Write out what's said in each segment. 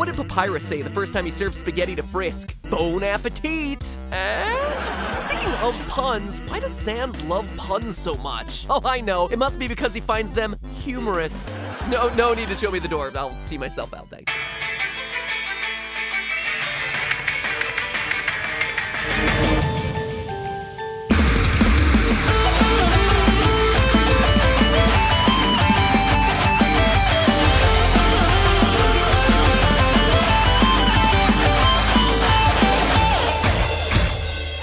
What did Papyrus say the first time he served spaghetti to Frisk? Bon appetit! Eh? Speaking of puns, why does Sans love puns so much? Oh, I know. It must be because he finds them humorous. No need to show me the door. I'll see myself out, thanks.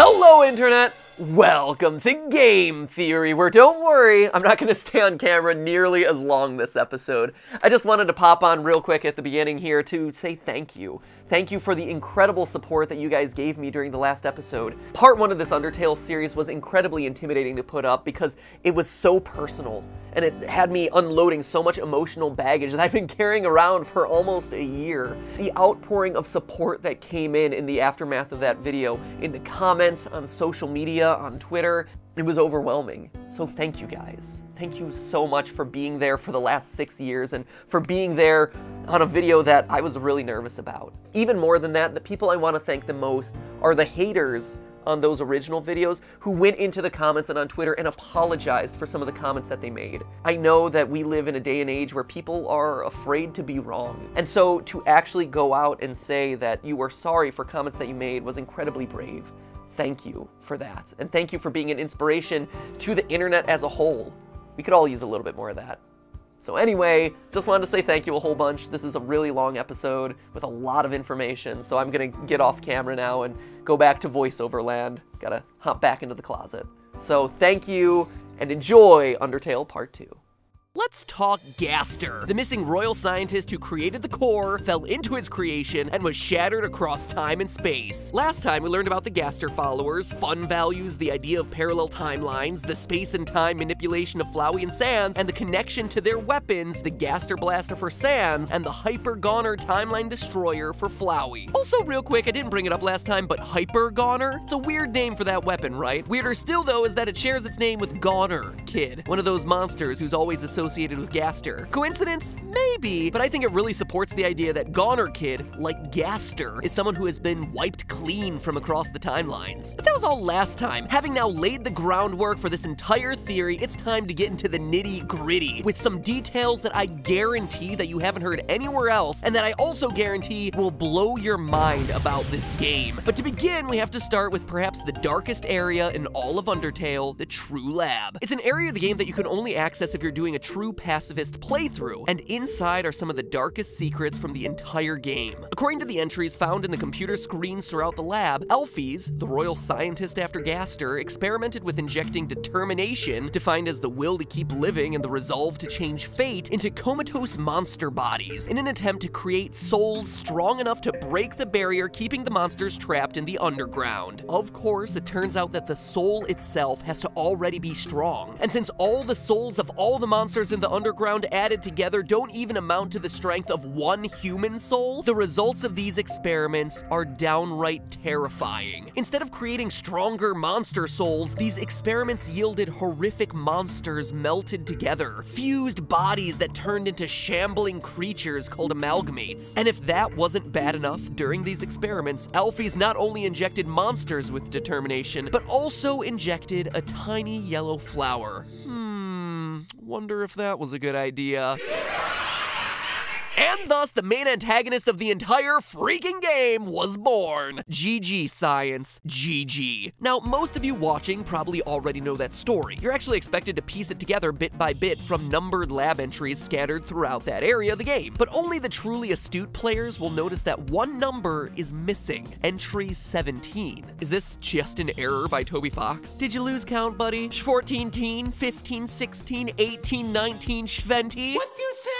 Hello, Internet! Welcome to Game Theory, where, don't worry, I'm not going to stay on camera nearly as long this episode. I just wanted to pop on real quick at the beginning here to say thank you. Thank you for the incredible support that you guys gave me during the last episode. Part one of this Undertale series was incredibly intimidating to put up because it was so personal, and it had me unloading so much emotional baggage that I've been carrying around for almost a year. The outpouring of support that came in the aftermath of that video, in the comments, on social media, on Twitter. It was overwhelming. So thank you guys. Thank you so much for being there for the last 6 years and for being there on a video that I was really nervous about. Even more than that, the people I want to thank the most are the haters on those original videos who went into the comments and on Twitter and apologized for some of the comments that they made. I know that we live in a day and age where people are afraid to be wrong. And so to actually go out and say that you were sorry for comments that you made was incredibly brave. Thank you for that, and thank you for being an inspiration to the internet as a whole. We could all use a little bit more of that. So anyway, just wanted to say thank you a whole bunch. This is a really long episode with a lot of information, so I'm gonna get off camera now and go back to voiceover land. Gotta hop back into the closet. So thank you, and enjoy Undertale Part 2. Let's talk Gaster, the missing royal scientist who created the core, fell into his creation, and was shattered across time and space. Last time we learned about the Gaster followers, fun values, the idea of parallel timelines, the space and time manipulation of Flowey and Sans, and the connection to their weapons, the Gaster blaster for Sans, and the Hyper Goner timeline destroyer for Flowey. Also real quick, I didn't bring it up last time, but Hyper Goner? It's a weird name for that weapon, right? Weirder still though is that it shares its name with Goner Kid, one of those monsters who's always associated with Gaster. Coincidence? Maybe, but I think it really supports the idea that Goner Kid, like Gaster, is someone who has been wiped clean from across the timelines. But that was all last time. Having now laid the groundwork for this entire theory, it's time to get into the nitty-gritty with some details that I guarantee that you haven't heard anywhere else, and that I also guarantee will blow your mind about this game. But to begin, we have to start with perhaps the darkest area in all of Undertale, the True Lab. It's an area of the game that you can only access if you're doing a true pacifist playthrough, and inside are some of the darkest secrets from the entire game. According to the entries found in the computer screens throughout the lab, Alphys, the royal scientist after Gaster, experimented with injecting determination, defined as the will to keep living and the resolve to change fate, into comatose monster bodies in an attempt to create souls strong enough to break the barrier keeping the monsters trapped in the underground. Of course, it turns out that the soul itself has to already be strong, and since all the souls of all the monsters in the underground added together don't even amount to the strength of one human soul, the results of these experiments are downright terrifying. Instead of creating stronger monster souls, these experiments yielded horrific monsters melted together, fused bodies that turned into shambling creatures called Amalgamates. And if that wasn't bad enough, during these experiments, Alphys not only injected monsters with determination, but also injected a tiny yellow flower. Wonder if that was a good idea. And thus, the main antagonist of the entire freaking game was born. GG, science. GG. Now, most of you watching probably already know that story. You're actually expected to piece it together bit by bit from numbered lab entries scattered throughout that area of the game. But only the truly astute players will notice that one number is missing, entry 17. Is this just an error by Toby Fox? Did you lose count, buddy? 14, 15, 15, 16, 18, 19, 20. What do you say?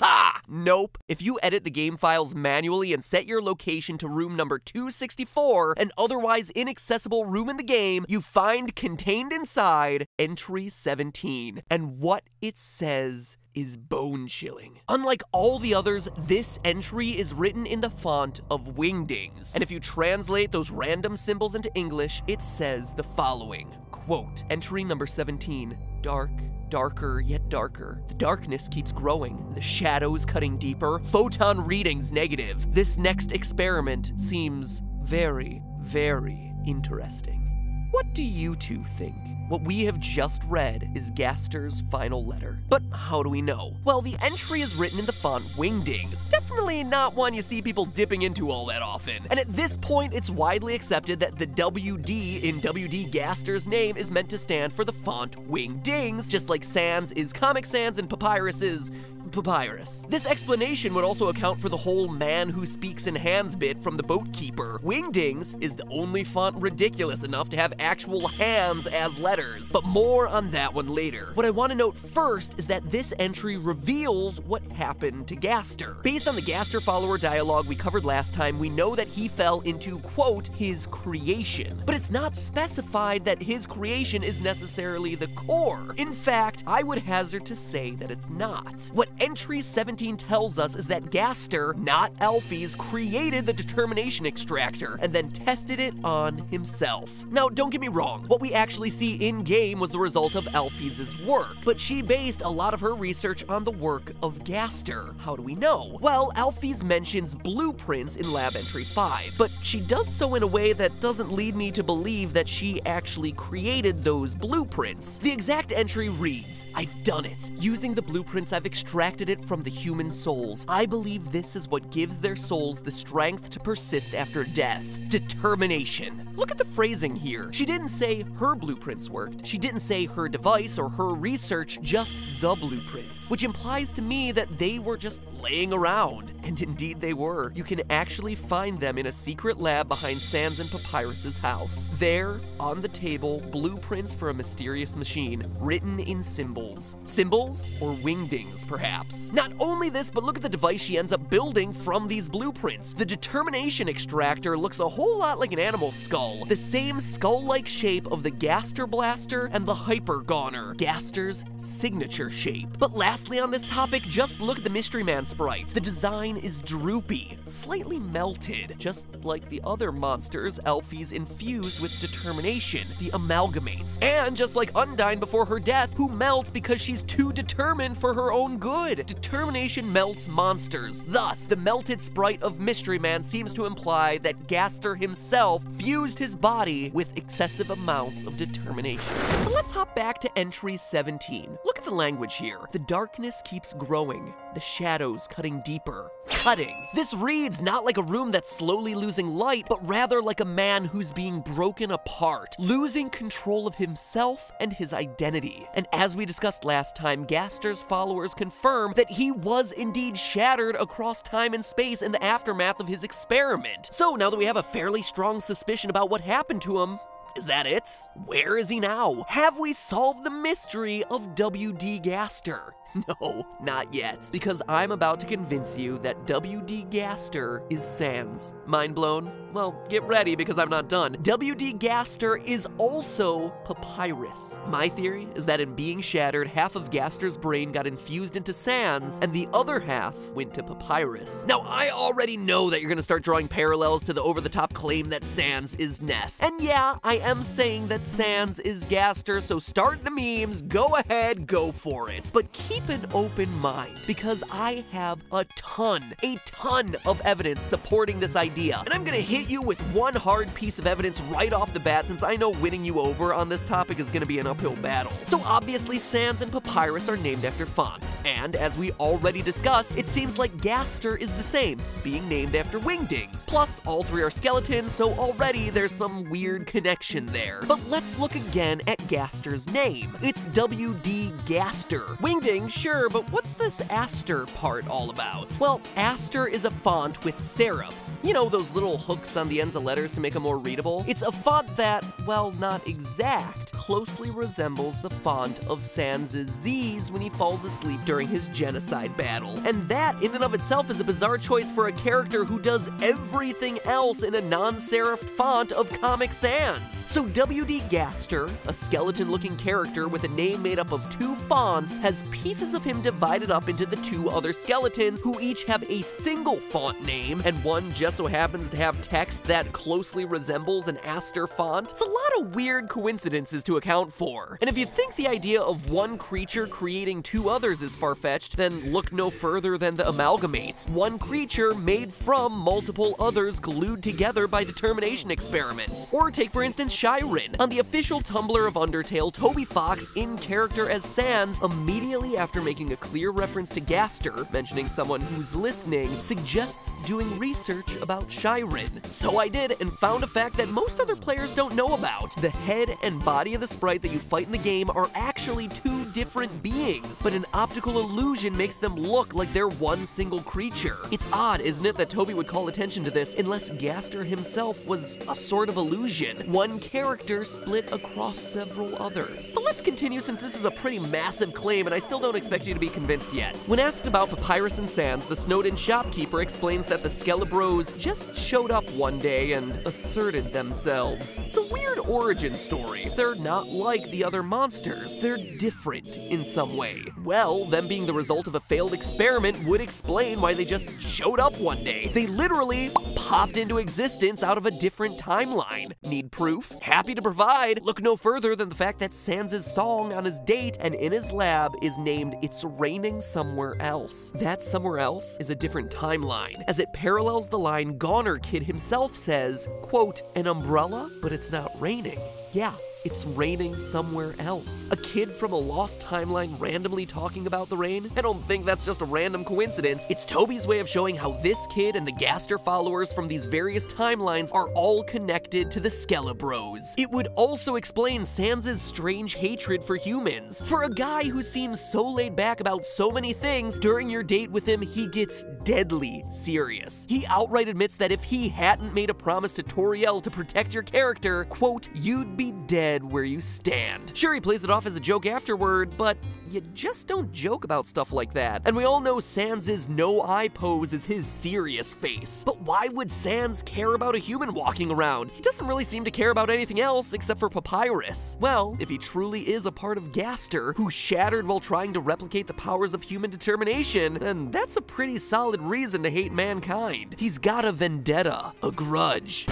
Ah, nope. If you edit the game files manually and set your location to room number 264, an otherwise inaccessible room in the game, you find contained inside entry 17. And what it says is bone-chilling. Unlike all the others, this entry is written in the font of Wingdings. And if you translate those random symbols into English, it says the following, quote, entry number 17, dark darker yet darker. The darkness keeps growing, the shadows cutting deeper, photon readings negative. This next experiment seems very, very interesting. What do you two think? What we have just read is Gaster's final letter. But how do we know? Well, the entry is written in the font Wingdings. Definitely not one you see people dipping into all that often. And at this point, it's widely accepted that the WD in W.D. Gaster's name is meant to stand for the font Wingdings, just like Sans is Comic Sans and Papyrus is Papyrus. This explanation would also account for the whole man who speaks in hands bit from the boatkeeper. Wingdings is the only font ridiculous enough to have actual hands as letters, but more on that one later. What I want to note first is that this entry reveals what happened to Gaster. Based on the Gaster follower dialogue we covered last time, we know that he fell into, quote, his creation, but it's not specified that his creation is necessarily the core. In fact, I would hazard to say that it's not. What entry 17 tells us is that Gaster, not Alphys, created the Determination Extractor and then tested it on himself. Now, don't get me wrong, what we actually see in-game was the result of Alphys' work, but she based a lot of her research on the work of Gaster. How do we know? Well, Alphys mentions blueprints in lab entry 5, but she does so in a way that doesn't lead me to believe that she actually created those blueprints. The exact entry reads, "I've done it. Using the blueprints I've extracted it from the human souls. I believe this is what gives their souls the strength to persist after death. Determination." Look at the phrasing here. She didn't say her blueprints worked. She didn't say her device or her research, just the blueprints, which implies to me that they were just laying around. And indeed they were. You can actually find them in a secret lab behind Sans and Papyrus's house. There, on the table, blueprints for a mysterious machine, written in symbols. Symbols or Wingdings, perhaps. Not only this, but look at the device she ends up building from these blueprints. The Determination Extractor looks a whole lot like an animal skull, the same skull-like shape of the Gaster blaster and the Hyper Goner, Gaster's signature shape. But lastly on this topic, just look at the Mystery Man sprites. The design is droopy, slightly melted, just like the other monsters Alphys infused with determination, the Amalgamates, and just like Undyne before her death, who melts because she's too determined for her own good. Determination melts monsters. Thus, the melted sprite of Mystery Man seems to imply that Gaster himself fused his body with excessive amounts of determination. But let's hop back to entry 17. Look at the language here. The darkness keeps growing, the shadows cutting deeper. Cutting. This reads not like a room that's slowly losing light, but rather like a man who's being broken apart, losing control of himself and his identity. And as we discussed last time, Gaster's followers confirm that he was indeed shattered across time and space in the aftermath of his experiment. So now that we have a fairly strong suspicion about what happened to him, is that it? Where is he now? Have we solved the mystery of W.D. Gaster? No, not yet, because I'm about to convince you that W.D. Gaster is Sans. Mind blown? Well, get ready because I'm not done. W.D. Gaster is also Papyrus. My theory is that in being shattered, half of Gaster's brain got infused into Sans, and the other half went to Papyrus. Now, I already know that you're going to start drawing parallels to the over-the-top claim that Sans is Ness. And yeah, I am saying that Sans is Gaster, so start the memes, go ahead, go for it. But keep an open mind, because I have a ton of evidence supporting this idea. And I'm gonna hit you with one hard piece of evidence right off the bat, since I know winning you over on this topic is gonna be an uphill battle. So obviously Sans and Papyrus are named after fonts, and as we already discussed, it seems like Gaster is the same, being named after Wingdings. Plus, all three are skeletons, so already there's some weird connection there. But let's look again at Gaster's name. It's W.D. Gaster. Wingdings, sure, but what's this Aster part all about? Well, Aster is a font with serifs. You know, those little hooks on the ends of letters to make them more readable? It's a font that, well, not exact, closely resembles the font of Sans' Z's when he falls asleep during his genocide battle. And that, in and of itself, is a bizarre choice for a character who does everything else in a non-serif font of Comic Sans. So W.D. Gaster, a skeleton-looking character with a name made up of two fonts, has pieces of him divided up into the two other skeletons who each have a single font name, and one just so happens to have text that closely resembles an Aster font. It's a lot of weird coincidences to account for. And if you think the idea of one creature creating two others is far-fetched, then look no further than the Amalgamates, one creature made from multiple others glued together by determination experiments. Or take for instance Shyren. On the official Tumblr of Undertale, Toby Fox, in character as Sans, immediately after making a clear reference to Gaster, mentioning someone who's listening, suggests doing research about Shyren. So I did, and found a fact that most other players don't know about. The head and body of the sprite that you fight in the game are actually two different beings, but an optical illusion makes them look like they're one single creature. It's odd, isn't it, that Toby would call attention to this, unless Gaster himself was a sort of illusion, one character split across several others. But let's continue, since this is a pretty massive claim and I still don't expect you to be convinced yet. When asked about Papyrus and Sans, the Snowdin shopkeeper explains that the Skelebros just showed up one day and asserted themselves. It's a weird origin story. They're not like the other monsters. They're different in some way. Well, them being the result of a failed experiment would explain why they just showed up one day. They literally popped into existence out of a different timeline. Need proof? Happy to provide. Look no further than the fact that Sans's song on his date and in his lab is named It's Raining Somewhere Else. That somewhere else is a different timeline, as it parallels the line Goner Kid himself says, quote, an umbrella, but it's not raining. Yeah. It's raining somewhere else. A kid from a lost timeline randomly talking about the rain? I don't think that's just a random coincidence. It's Toby's way of showing how this kid and the Gaster followers from these various timelines are all connected to the Skelebros. It would also explain Sans's strange hatred for humans. For a guy who seems so laid back about so many things, during your date with him, he gets deadly serious. He outright admits that if he hadn't made a promise to Toriel to protect your character, quote, you'd be dead where you stand. Sure, he plays it off as a joke afterward, but you just don't joke about stuff like that. And we all know Sans's no-eye pose is his serious face. But why would Sans care about a human walking around? He doesn't really seem to care about anything else except for Papyrus. Well, if he truly is a part of Gaster, who shattered while trying to replicate the powers of human determination, then that's a pretty solid reason to hate mankind. He's got a vendetta, a grudge.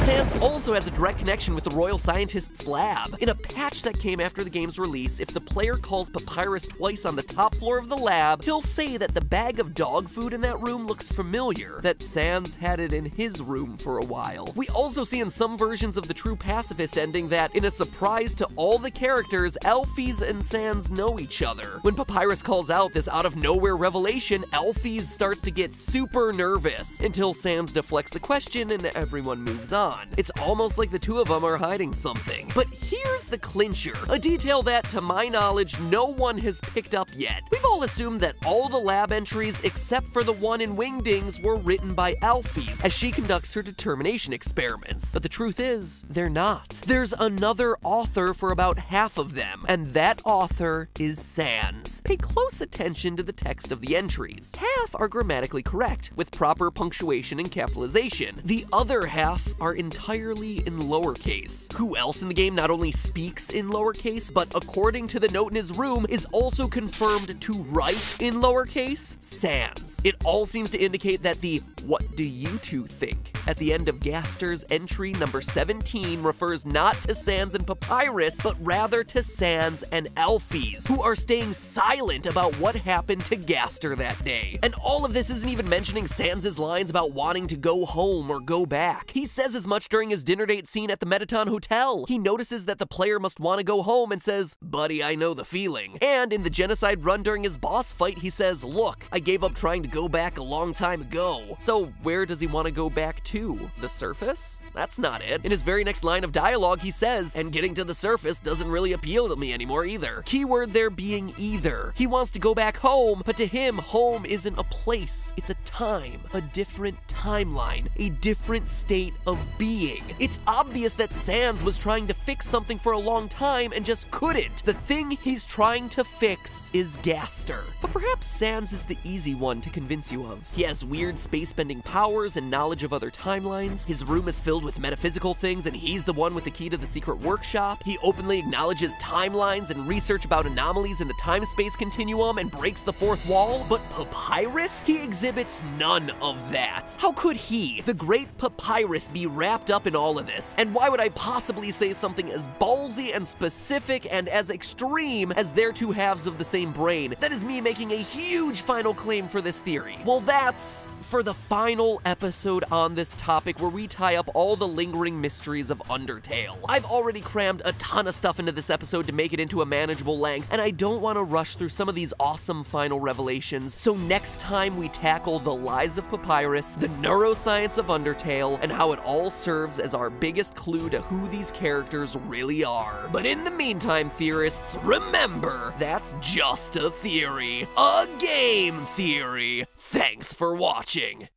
Sans also has a direct connection with the Royal Scientist's lab. In a patch that came after the game's release, if the player calls Papyrus twice on the top floor of the lab, he'll say that the bag of dog food in that room looks familiar, that Sans had it in his room for a while. We also see in some versions of the True Pacifist ending that, in a surprise to all the characters, Alphys and Sans know each other. When Papyrus calls out this out-of-nowhere revelation, Alphys starts to get super nervous, until Sans deflects the question and everyone moves on. It's almost like the two of them are hiding something. But here's the clincher, a detail that, to my knowledge, no one has picked up yet. We've all assumed that all the lab entries, except for the one in Wingdings, were written by Alphys as she conducts her determination experiments. But the truth is, they're not. There's another author for about half of them, and that author is Sans. Pay close attention to the text of the entries. Half are grammatically correct, with proper punctuation and capitalization. The other half are entirely in lowercase. Who else in the game not only speaks in lowercase, but according to the note in his room, is also confirmed to write in lowercase? Sans. It all seems to indicate that the "What do you two think?" at the end of Gaster's entry number 17 refers not to Sans and Papyrus, but rather to Sans and Alphys, who are staying silent about what happened to Gaster that day. And all of this isn't even mentioning Sans's lines about wanting to go home or go back. He says as much during his dinner date scene at the Mettaton Hotel. He notices that the player must want to go home and says, buddy, I know the feeling. And in the genocide run during his boss fight, he says, look, I gave up trying to go back a long time ago. So where does he want to go back to? The surface? That's not it. In his very next line of dialogue, he says, and getting to the surface doesn't really appeal to me anymore either. Keyword there being either. He wants to go back home, but to him, home isn't a place. It's a time, a different timeline, a different state of being. It's obvious that Sans was trying to fix something for a long time and just couldn't. The thing he's trying to fix is Gaster. But perhaps Sans is the easy one to convince you of. He has weird space-bending powers and knowledge of other timelines. His room is filled with metaphysical things, and he's the one with the key to the secret workshop. He openly acknowledges timelines and research about anomalies in the time-space continuum and breaks the fourth wall. But Papyrus? He exhibits none of that. How could he, the great Papyrus, be rational wrapped up in all of this, and why would I possibly say something as ballsy and specific and as extreme as they're two halves of the same brain? That is me making a huge final claim for this theory. Well, that's for the final episode on this topic, where we tie up all the lingering mysteries of Undertale. I've already crammed a ton of stuff into this episode to make it into a manageable length, and I don't want to rush through some of these awesome final revelations, so next time we tackle the lies of Papyrus, the neuroscience of Undertale, and how it all serves as our biggest clue to who these characters really are. But in the meantime, theorists, remember, that's just a theory. A game theory. Thanks for watching.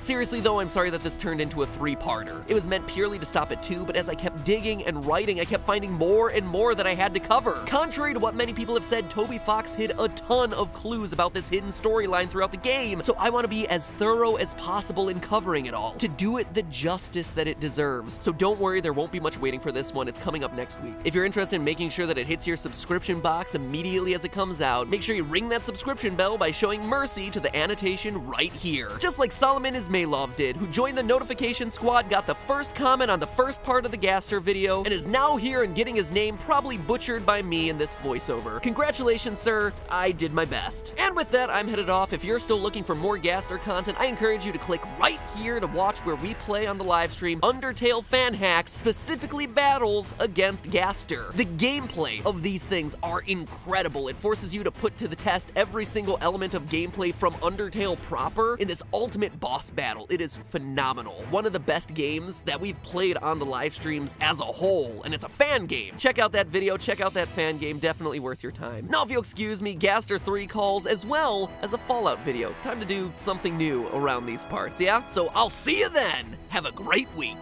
Seriously though, I'm sorry that this turned into a three-parter. It was meant purely to stop at two, but as I kept digging and writing, I kept finding more and more that I had to cover. Contrary to what many people have said, Toby Fox hid a ton of clues about this hidden storyline throughout the game, so I want to be as thorough as possible in covering it all, to do it the justice that it deserves. So don't worry, there won't be much waiting for this one. It's coming up next week. If you're interested in making sure that it hits your subscription box immediately as it comes out, make sure you ring that subscription bell by showing mercy to the annotation right here. Just like Solomon Maylov did, who joined the notification squad, got the first comment on the first part of the Gaster video, and is now here and getting his name probably butchered by me in this voiceover. Congratulations, sir. I did my best. And with that, I'm headed off. If you're still looking for more Gaster content, I encourage you to click right here to watch where we play on the live stream Undertale fan hacks, specifically battles against Gaster. The gameplay of these things are incredible. It forces you to put to the test every single element of gameplay from Undertale proper in this ultimate boss battle. It is phenomenal. One of the best games that we've played on the live streams as a whole, and it's a fan game. Check out that video, check out that fan game, definitely worth your time. Now if you'll excuse me, Gaster 3 calls as well as a Fallout video. Time to do something new around these parts, yeah? So I'll see you then. Have a great week.